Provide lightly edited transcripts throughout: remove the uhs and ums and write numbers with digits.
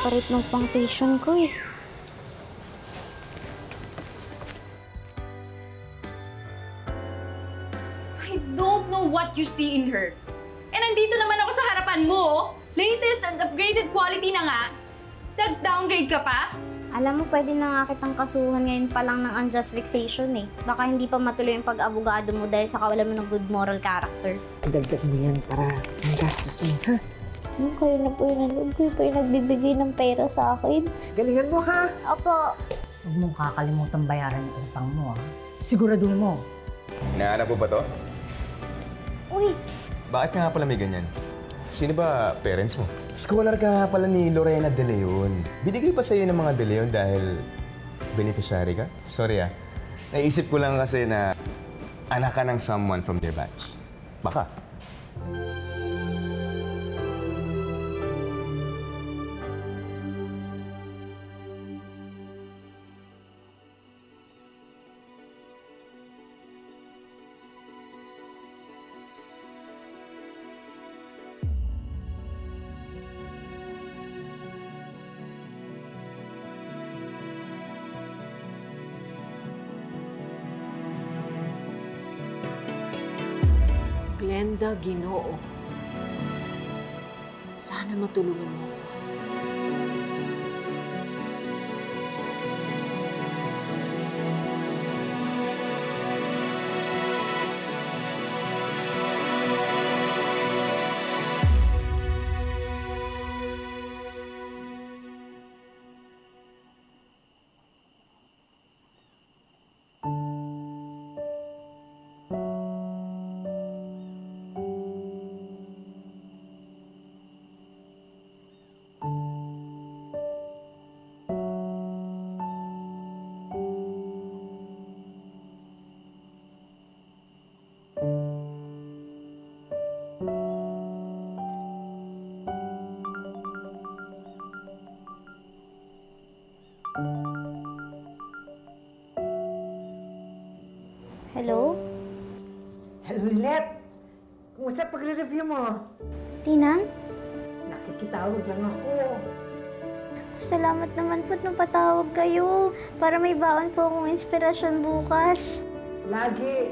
ang parit ng foundation ko eh. I don't know what you see in her. And nandito naman ako sa harapan mo. Latest and upgraded quality na nga. Nag-downgrade ka pa? Alam mo, pwede na nga kitang kasuhan ngayon pa lang ng unjust vexation eh. Baka hindi pa matuloy yung pag-abogado mo dahil sa kawalan mo ng good moral character. Dagdag mo yan para ang gastos mo, ha? Ano kayo na po yun? Ano kayo po yung nagbibigay ng pera sa akin? Galingan mo, ha? Opo. Huwag mong kakalimutan bayaran yung utang mo, ha? Siguraduhin mo. Inaanap po ba to? Uy! Bakit nga pala may ganyan? Sino ba parents mo? Scholar ka pala ni Lorena De Leon. Binigay pa sa'yo ng mga De Leon dahil beneficiary ka? Sorry ah. Naisip ko lang kasi na anak ka ng someone from their batch. Baka. Glenda, Ginoo, sana matulungan mo ako. Hello? Hello, Lilet! Kumusta pag-review mo? Tinan? Nakikitawag lang ako. Salamat naman po nung patawag kayo. Para may baon po akong inspirasyon bukas. Lagi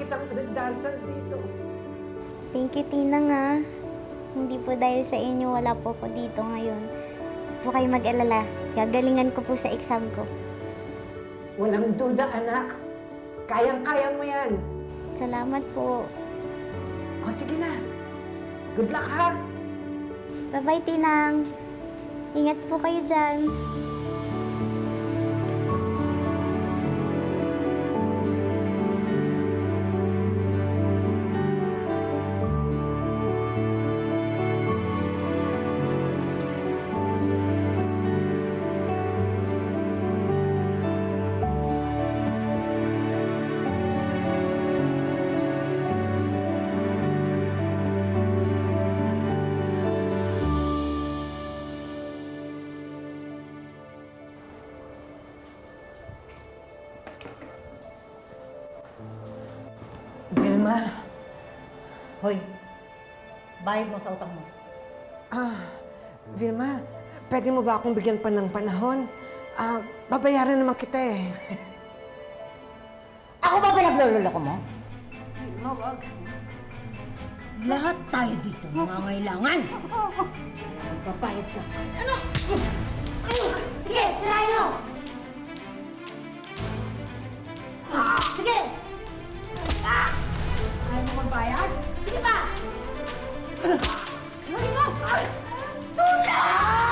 kitang pinagdarasal dito. Thank you, Tinang ah. Hindi po dahil sa inyo, wala po ako dito ngayon. Huwag kayo mag-alala. Gagalingan ko po sa exam ko. Walang duda, anak. Kayang-kaya mo yan. Salamat po. O, sige na. Good luck, ha? Bye-bye, Tinang. Ingat po kayo dyan. Vilma. Hoy, bayad mo sa utang mo. Ah, Vilma, pwede mo ba akong bigyan pa ng panahon? Ah, babayaran naman kita eh. Ako ba pinaglololoko mo? Vilma, wag. Lahat tayo dito nangangailangan. Magbabayad ka. Ano? Ay, sige, tirayo! Sige! Ayaw mo magbayad? Sige pa! Ayaw mo! Tulong!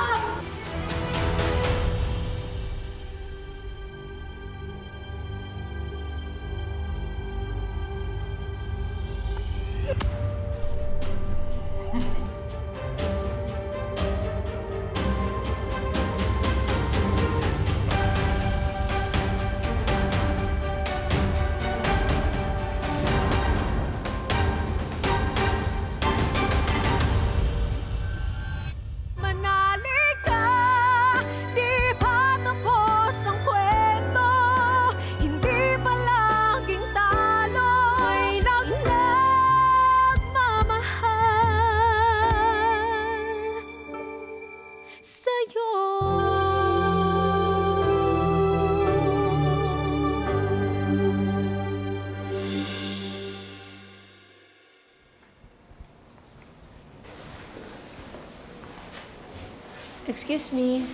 Excuse me.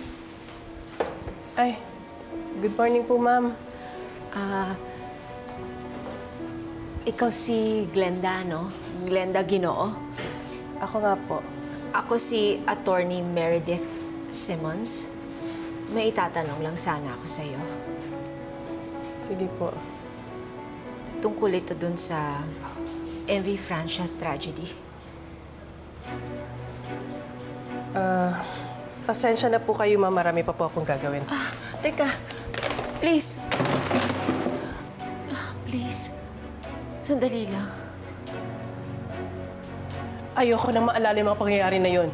Ay, good morning po, ma'am. Ikaw si Glenda, no? Glenda Ginoo? Ako nga po. Ako si Attorney Meredith Simmons. May itatanong lang sana ako sa'yo. Sige po. Tungkol ito dun sa MV Francia Tragedy. Pasensya na po kayo, ma'am. Marami pa po akong gagawin. Teka. Please. Please. Sandali lang. Ayoko nang maalala yung mga pangyayari na yun.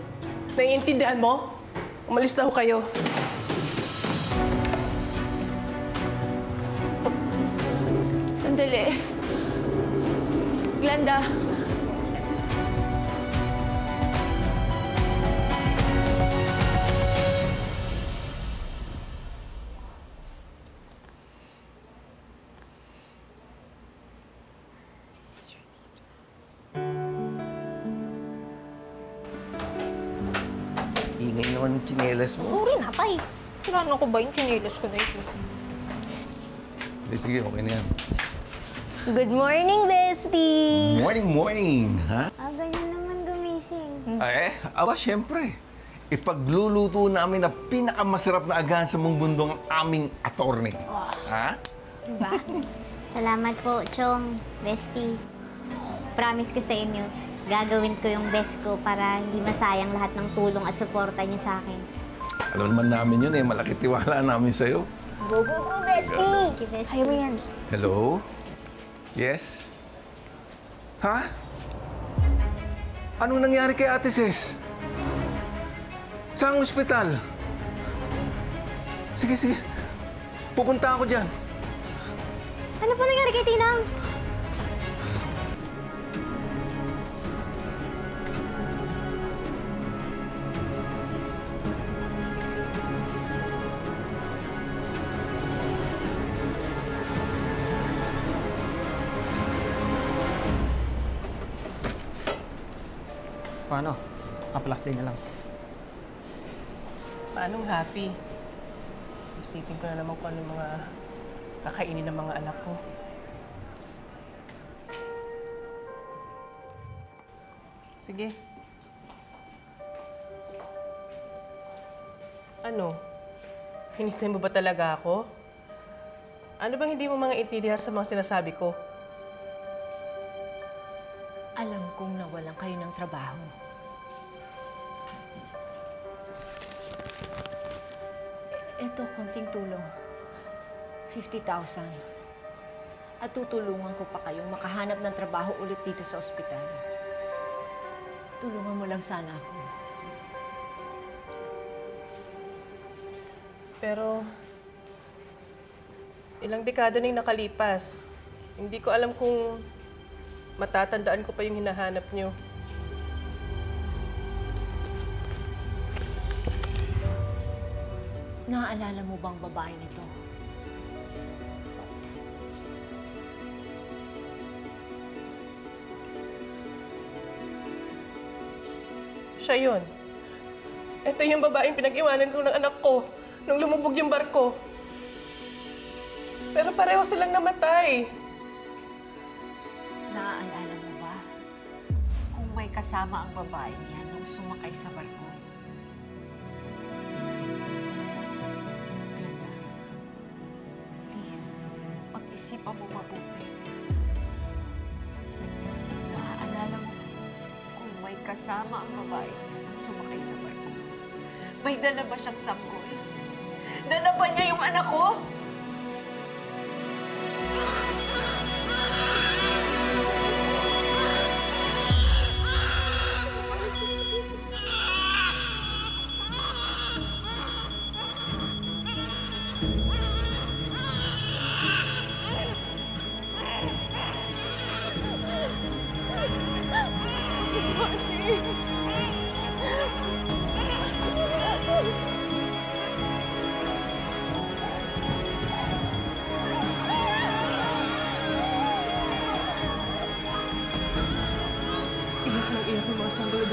Naiintindihan mo? Umalis na ho kayo. Sandali. Glenda. Ingay naman yung tsinelas mo. Sorry na, Tay. Kailangan ko ba yung tsinelas ko na ito? Sige, okay na yan. Good morning, bestie! Morning, morning! Ha? Aga na naman gumising. Ay, aba, siyempre. Ipagluluto namin na pinakamasarap na agahan sa mong bundong aming attorney. Oh. Ha? Diba? Salamat po, Chong, bestie. Promise ko sa inyo, gagawin ko yung best ko para hindi masayang lahat ng tulong at suporta niyo sa akin. Alam naman namin yun eh. Malaki tiwala namin sa'yo. Go, go, go, bestie! Ayaw mo yan. Hello? Yes? Ha? Anong nangyari kay Ate Ses? Saan ang ospital? Sige, sige. Pupunta ako dyan. Ano po nangyari kay Tinang? Paano? Kapalast din niya lang. Paanong happy? Isipin ko na naman kung ano mga kakainin ng mga anak ko. Sige. Ano? Hinintay mo ba talaga ako? Ano bang hindi mo mga intindihan sa mga sinasabi ko? Alam kong nawalan kayo ng trabaho. Eto, konting tulong. 50,000. At tutulungan ko pa kayong makahanap ng trabaho ulit dito sa ospital. Tulungan mo lang sana ako. Pero, ilang dekada na yung nakalipas. Hindi ko alam kung matatandaan ko pa yung hinahanap niyo. Naaalala mo bang babae nito? Siya yun. Ito yung babaeng pinag-iwanan ko ng anak ko nung lumubog yung barko. Pero pareho silang namatay. Naaalala mo ba kung may kasama ang babae niya nung sumakay sa barko? Isipan mo mabuti. Naaalala mo kung may kasama ang babae niya nung sumakay sa barko? May dala ba siyang sanggol? Dala ba niya yung anak ko?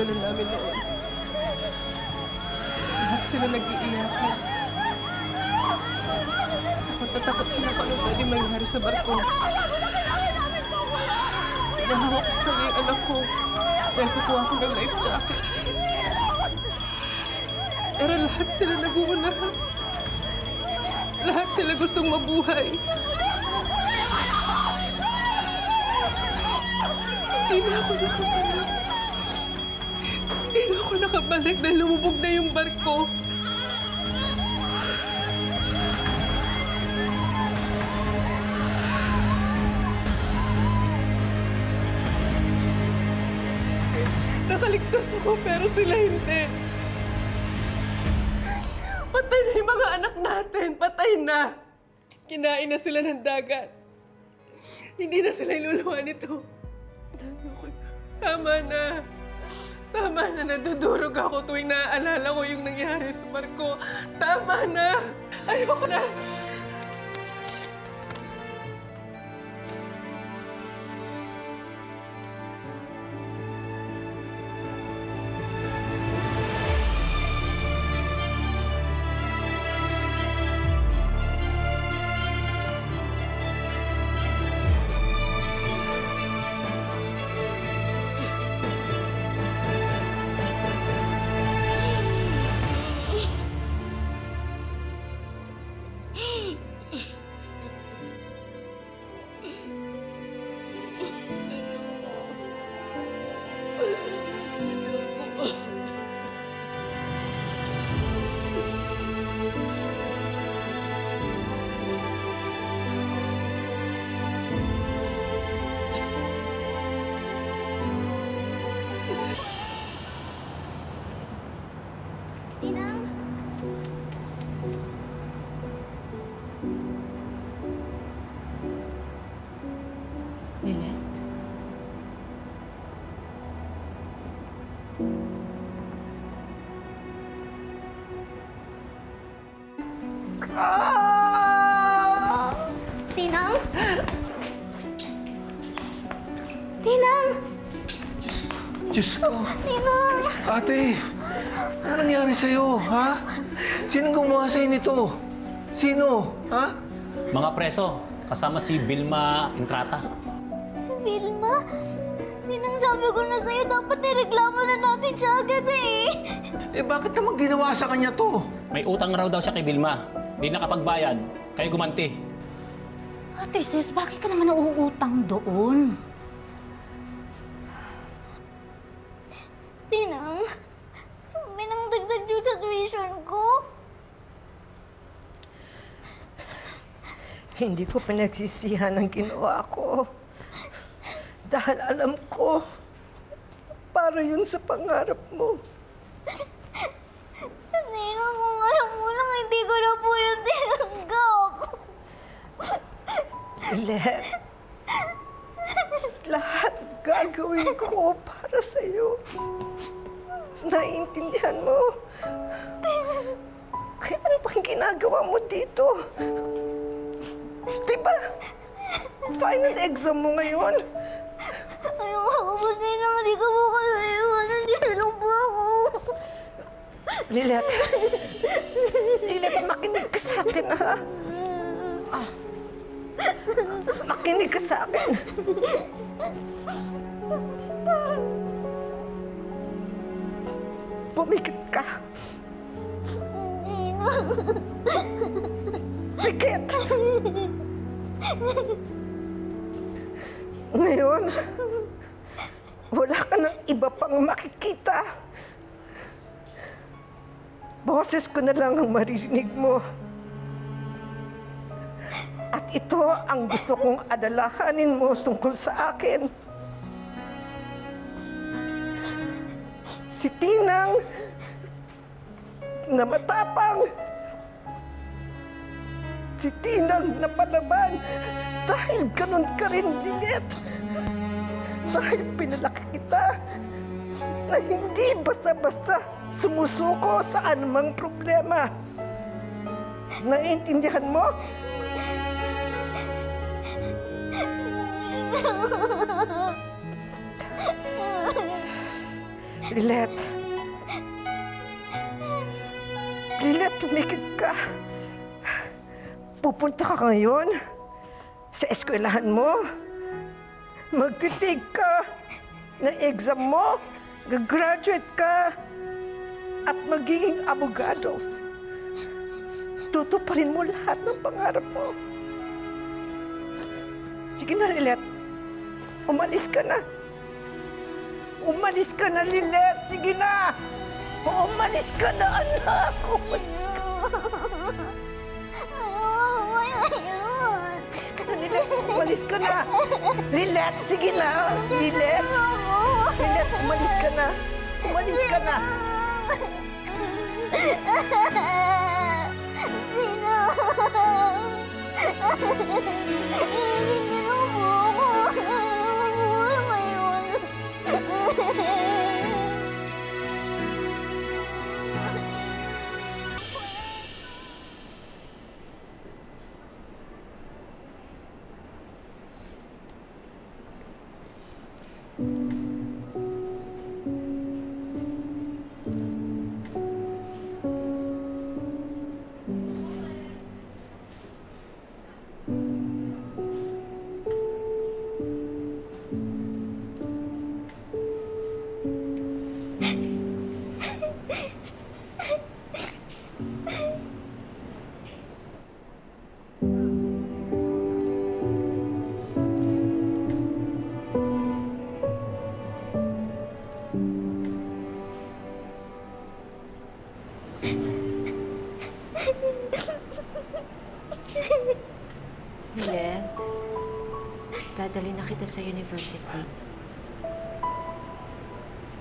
pinagdala namin noon. Lahat sila nag-iiyakan. Takot na takot sila kung ano pwede mangyari sa barko. Nahawak ko sa kanya yung anak ko dahil kukuha ko ng life jacket. Pero lahat sila nag-uunahan. Lahat sila gustong mabuhay. Hindi na ako nakabalik. Hindi na ako nakabalik dahil lumubog na yung barko. Nakaligtas ako pero sila hindi. Patay na yung mga anak natin. Patay na. Kinain na sila ng dagat. Hindi na sila iluluwa nito. Tama na. Tama na. Nadudurog ako tuwing naaalala ko yung nangyari sa barko. Tama na. Ayoko na. Ate, ano nangyari sa'yo, ha? Sinong gumawa sa'yo nito? Sino, ha? Mga preso, kasama si Vilma Intrata. Si Vilma? Ninang sabi ko na sa'yo, dapat nireklamo na natin siya agad eh. Eh, bakit naman ginawa sa kanya to? May utang raw daw siya kay Vilma. Di nakapagbayad, kaya gumanti. Ate sis, bakit ka naman nauutang doon? Hindi ko pinagsisihan ang ginawa ko. Dahil alam ko, para yun sa pangarap mo. Ninang, kung alam mo lang, hindi ko na po yun tinanggap. Lilet, lahat gagawin ko para sa'yo. Naiintindihan mo? Kaya ano bang ginagawa mo dito? Diba? Final exam mo ngayon. Ayaw ako ba din ang hindi ka mo kasi iwan. Hindi lang po ako. Lilet. Lilet, makinig ka sa akin, ha? Ah. Makinig ka sa akin. Pumikit ka. Pikit! Ngayon, wala ka ng iba pang makikita. Boses ko na lang ang maririnig mo. At ito ang gusto kong adalahanin mo tungkol sa akin. Si Tinang na matapang, si Tinang na palaban, dahil ganun ka rin, Lilet. Dahil pinalaki kita na hindi basta-basta sumusuko sa anumang problema. Naiintindihan mo? Lilet. Lilet, tumikit ka. Pupunta ka ngayon sa eskwelahan mo. Magtitig ka ng exam mo. Gagraduate ka at magiging abogado. Tutuparin mo lahat ng pangarap mo. Sige na, Lilet. Umalis ka na. Umalis ka na, Lilet. Sige na. Umalis ka na, anak. Umalis ka. Umalis ka na, Lilet. Umalis ka na. Lilet, sige na. Lilet. Lilet, umalis ka na. Umalis ka na. Sino? Sino? Lilet, dadali na kita sa university.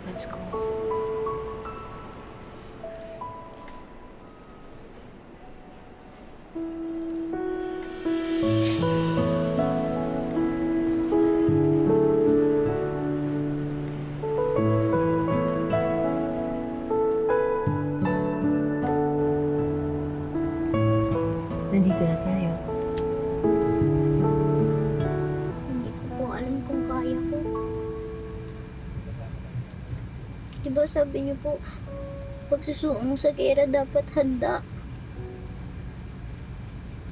Let's go. Nandito na tayo. Hindi ko po alam kung kaya ko. Diba sabi niyo po, pagsusuong sa gera dapat handa.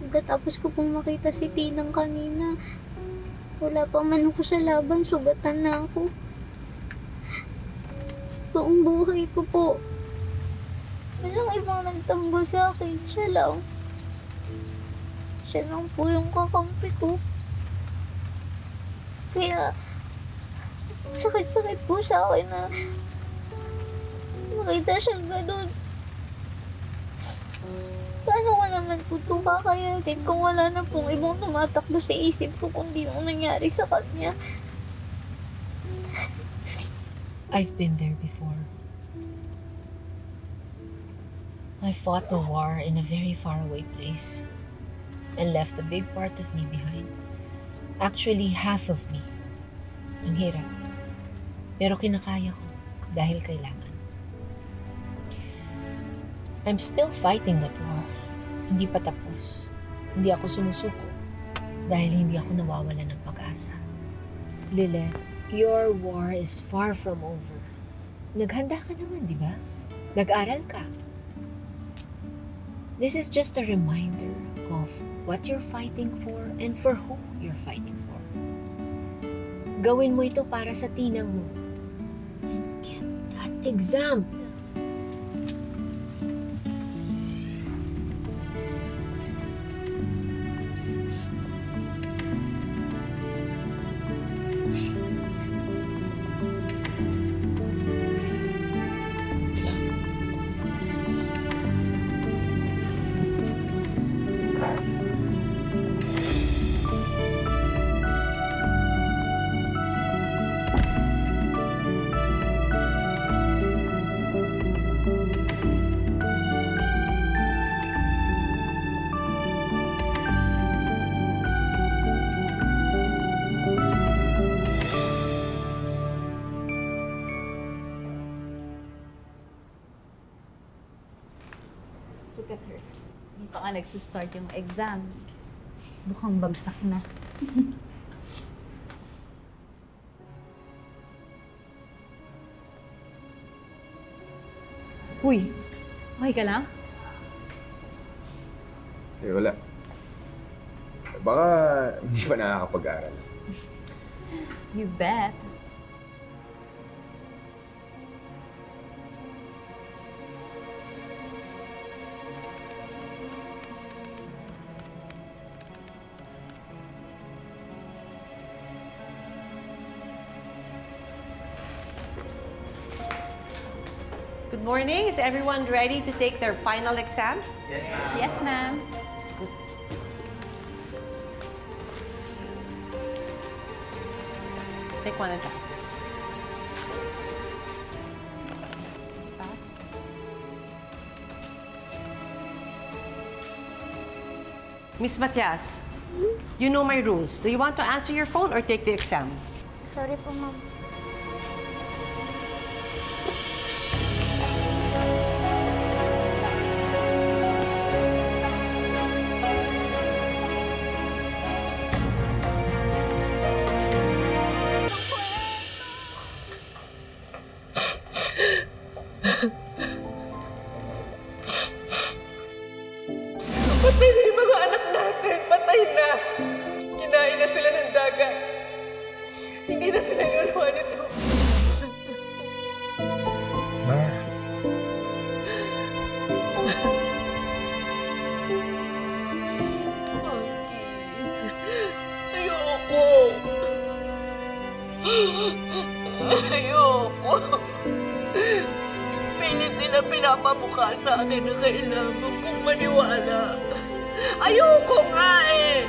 Pagkatapos ko pong makita si Tinang kanina, wala pa man ako sa laban, sugatan na ako. Buong buhay ko po. Masang ibang nagtanggol sa akin, siya lang. Siya lang po yung kakampi ko. Kaya, sakit-sakit po sa akin na nakita siyang ganun. Paano ko naman po ito kakayatin kung wala na pong ibang tumatakbo sa isip ko kung di yung nangyari sa kanya? I've been there before. I fought the war in a very faraway place. And left a big part of me behind. Actually, half of me. Ang hirap. Pero kinakaya ko dahil kailangan. I'm still fighting that war. Hindi pa tapos. Hindi ako sumusuko dahil hindi ako nawawala ng pag-asa. Lilet, your war is far from over. Naghanda ka naman, di ba? Nag-aral ka. This is just a reminder of what you're fighting for and for whom you're fighting for. Gawin mo ito para sa Tinang mo. And get that exam. Look at her. Hindi pa ka nagsistart yung exam. Bukang bagsak na. Uy, okay ka lang? Eh, wala. Baka hindi pa nakakapag-aral. You bet. Good morning. Is everyone ready to take their final exam? Yes, ma'am. Yes, ma'am. It's good. Take one and pass. Just pass. Miss Matias, you know my rules. Do you want to answer your phone or take the exam? Sorry po, ma'am. Patay na yung mga anak natin. Patay na. Kinain na sila ng dagat. Hindi na sila luluwa nito. Ma. Smokey. Ayoko. Ayoko. Pilit nila pinapamukha sa akin na kailangan kong maniwala. Ayoko nga eh!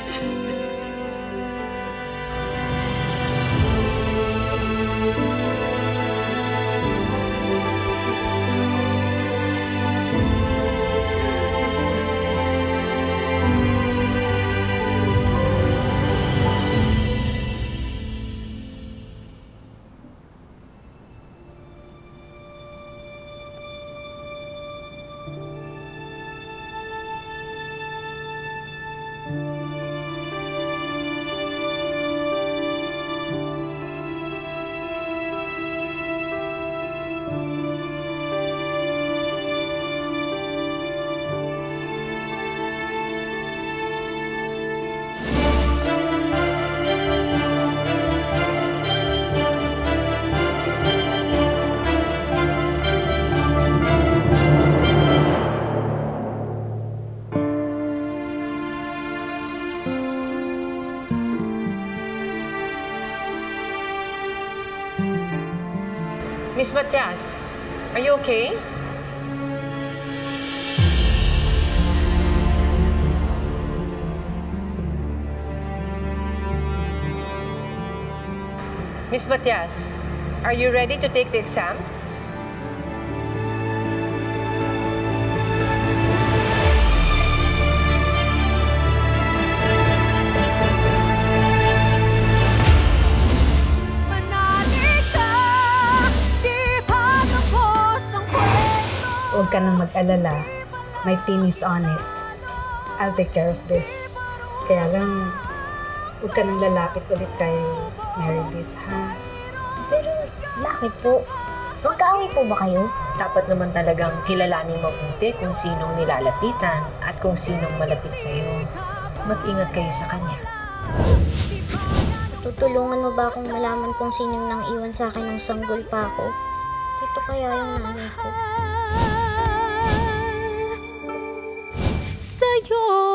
Miss Matias, are you okay? Miss Matias, are you ready to take the exam? Huwag ka nang mag-alala. My team is on it. I'll take care of this. Kaya lang, huwag ka nang lalapit ulit kay Meredith, ha? Pero bakit po? Magkaaway po ba kayo? Dapat naman talagang kilalanin mabuti kung sinong nilalapitan at kung sinong malapit sa'yo. Mag-ingat kayo sa kanya. Tutulungan mo ba akong malaman kung sinong nang iwan sa akin ng sanggol pa ako? Dito kaya yung nanay ko. Sa'yo